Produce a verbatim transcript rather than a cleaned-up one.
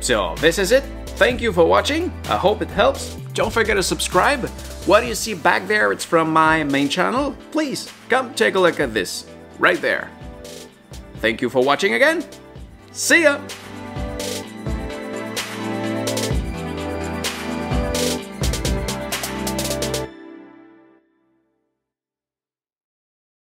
So this is it. Thank you for watching. I hope it helps. Don't forget to subscribe. What you see back there, it's from my main channel. Please come take a look at this right there. Thank you for watching again. See ya!